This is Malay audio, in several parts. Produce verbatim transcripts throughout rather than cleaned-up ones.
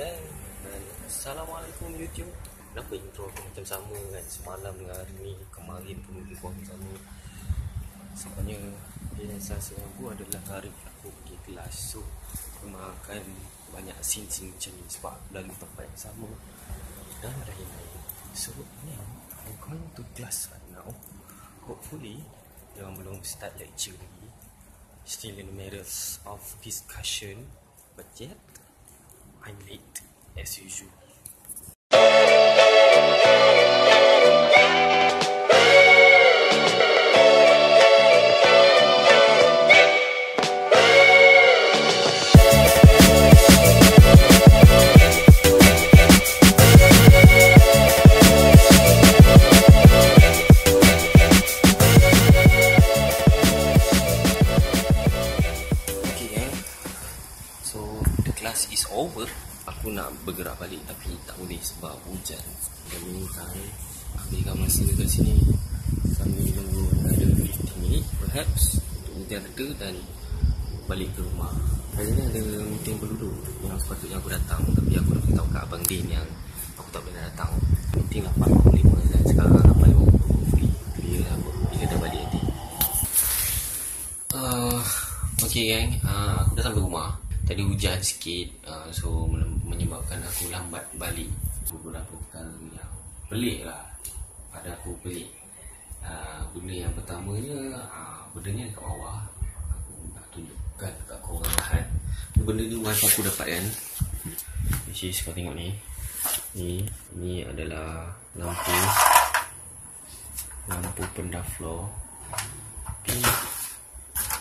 Dan Assalamualaikum YouTube. Kenapa intro aku macam sama kan? Semalam dengan hari ni, kemarin pun aku buat sama. Sebabnya biasa aku adalah hari aku pergi kelas, so memang akan banyak scene-scene macam ni sebab lalu tempat yang sama dan lain-lain. So now I'm going to class right now. Hopefully yang belum start lecture lagi, still in the middle of discussion, but yet I'm late as usual. Aku nak bergerak balik tapi tak boleh sebab hujan. Dan menyingkai ambilkan masa kat sini sambil menunggu another fifteen minit perhaps untuk hujan reda dan balik ke rumah. Hari ni ada meeting penduduk yang sepatutnya aku datang, tapi aku nak beritahu kat Abang Din yang aku tak boleh datang. Meeting lapan lima puluh lima dan sekarang lapan lima puluh. Bila, bila dah balik nanti. uh, Okay gang, uh, aku dah sampai rumah. Tadi hujan sikit, uh, so menyebabkan aku lambat balik. Beberapa perkara yang pelik lah pada aku, pelik. uh, Benda yang pertamanya, uh, benda ni dekat bawah. Aku nak tunjukkan dekat korang lah. Benda ni wife aku dapat kan, which is kau tengok ni. Ni ni adalah lampu Lampu pendah floor. Tapi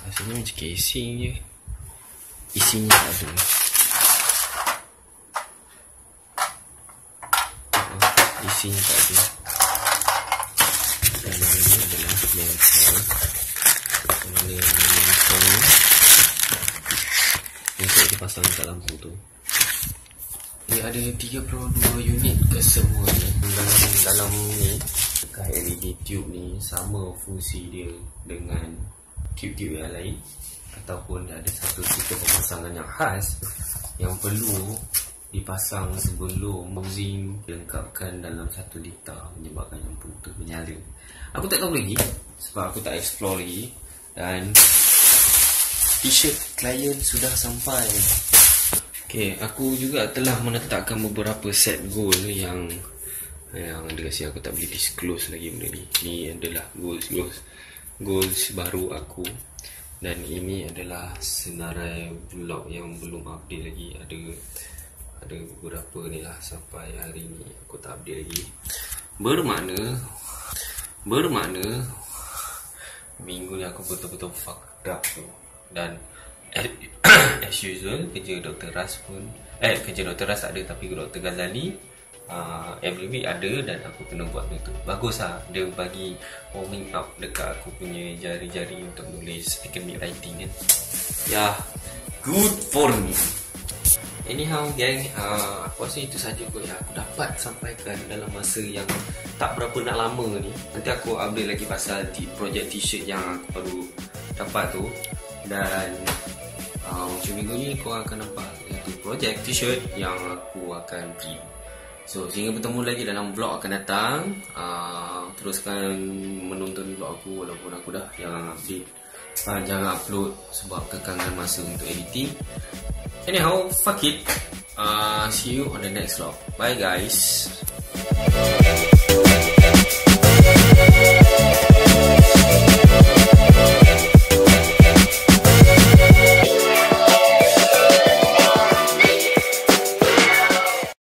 rasanya macam casing je, isinya tak ada. Isinya tak ada. Dan ini adalah motor. Ini motor untuk dipasang kat lampu tu. Ini ada tiga puluh dua unit kesemuanya. Dalam dalam ni dekat L E D tube ni sama fungsi dia dengan tube-tube yang lain, ataupun ada satu tipe pemasangan yang khas yang perlu dipasang sebelum musim dilengkapkan dalam satu liter, menyebabkan lampu tu menyala. Aku tak tahu lagi sebab aku tak explore lagi. Dan t-shirt klien sudah sampai. Okay, aku juga telah menetapkan beberapa set goal yang yang dekat sini aku tak boleh disclose lagi benda ni. Ni adalah goals goals goals baru aku. Dan ini adalah senarai vlog yang belum update lagi. Ada ada beberapa ni lah sampai hari ni aku tak update lagi. Bermakna Bermakna minggu ni aku betul-betul fucked up tu. Dan as usual kerja Doktor Ras pun, Eh kerja Doktor Ras tak ada, tapi Doktor Ghazali Uh, every week ada dan aku kena buat benda tu. Bagus lah, dia bagi warming up dekat aku punya jari-jari untuk nulis academic writing kan. Yeah, good for me. Anyhow gang, uh, aku rasa itu saja kot yang aku dapat sampaikan dalam masa yang tak berapa nak lama ni. Nanti aku update lagi pasal di projek t-shirt yang aku baru dapat tu. Dan uh, macam minggu ni korang akan nampak satu projek t-shirt yang aku akan preview. So, sehingga bertemu lagi dalam vlog akan datang. uh, Teruskan menonton vlog aku walaupun aku dah jangan update, uh, jangan upload sebab kekangan masa untuk editing. Anyhow, fuck it. uh, See you on the next vlog. Bye guys.